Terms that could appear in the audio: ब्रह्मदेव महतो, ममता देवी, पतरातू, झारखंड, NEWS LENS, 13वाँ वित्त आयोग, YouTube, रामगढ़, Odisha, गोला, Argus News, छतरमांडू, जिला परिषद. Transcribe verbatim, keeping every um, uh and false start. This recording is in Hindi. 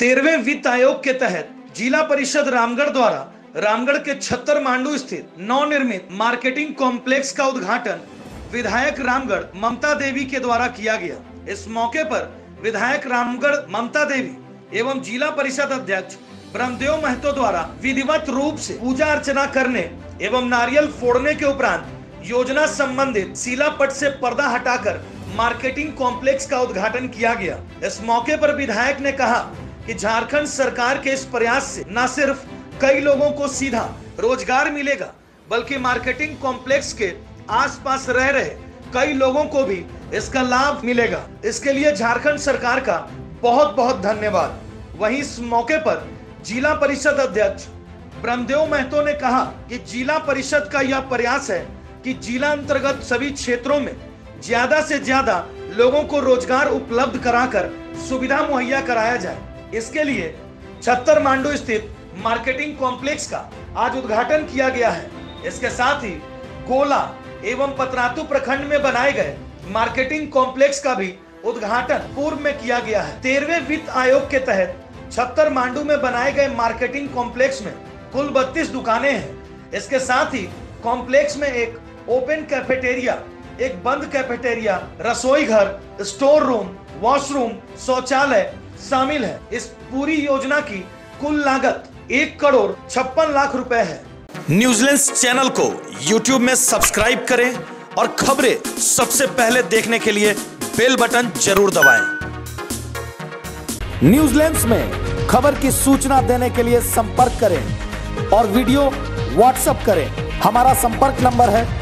तेरहवें वित्त आयोग के तहत जिला परिषद रामगढ़ द्वारा रामगढ़ के छतरमांडू स्थित नवनिर्मित मार्केटिंग कॉम्प्लेक्स का उद्घाटन विधायक रामगढ़ ममता देवी के द्वारा किया गया। इस मौके पर विधायक रामगढ़ ममता देवी एवं जिला परिषद अध्यक्ष ब्रह्मदेव महतो द्वारा विधिवत रूप से पूजा अर्चना करने एवं नारियल फोड़ने के उपरांत योजना संबंधित शिलापट से पर्दा हटाकर मार्केटिंग कॉम्प्लेक्स का उद्घाटन किया गया। इस मौके पर विधायक ने कहा कि झारखंड सरकार के इस प्रयास से न सिर्फ कई लोगों को सीधा रोजगार मिलेगा, बल्कि मार्केटिंग कॉम्प्लेक्स के आसपास रह रहे कई लोगों को भी इसका लाभ मिलेगा। इसके लिए झारखंड सरकार का बहुत बहुत धन्यवाद। वहीं इस मौके पर जिला परिषद अध्यक्ष ब्रह्मदेव महतो ने कहा कि जिला परिषद का यह प्रयास है कि जिला अंतर्गत सभी क्षेत्रों में ज्यादा से ज्यादा लोगों को रोजगार उपलब्ध कराकर सुविधा मुहैया कराया जाए। इसके लिए छतरमांडू स्थित मार्केटिंग कॉम्प्लेक्स का आज उद्घाटन किया गया है। इसके साथ ही गोला एवं पतरातू प्रखंड में बनाए गए मार्केटिंग कॉम्प्लेक्स का भी उद्घाटन पूर्व में किया गया है। तेरहवें वित्त आयोग के तहत छतरमांडू में बनाए गए मार्केटिंग कॉम्प्लेक्स में कुल बत्तीस दुकानें हैं। इसके साथ ही कॉम्प्लेक्स में एक ओपन कैफेटेरिया, एक बंद कैफेटेरिया, रसोई घर, स्टोर रूम, वॉशरूम, शौचालय शामिल है। इस पूरी योजना की कुल लागत एक करोड़ छप्पन लाख रुपए है। न्यूज़ लेंस चैनल को यूट्यूब में सब्सक्राइब करें और खबरें सबसे पहले देखने के लिए बेल बटन जरूर दबाएं। न्यूज़ लेंस में खबर की सूचना देने के लिए संपर्क करें और वीडियो व्हाट्सएप करें। हमारा संपर्क नंबर है